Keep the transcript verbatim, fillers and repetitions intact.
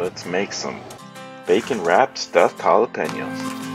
Let's make some bacon wrapped stuffed jalapenos.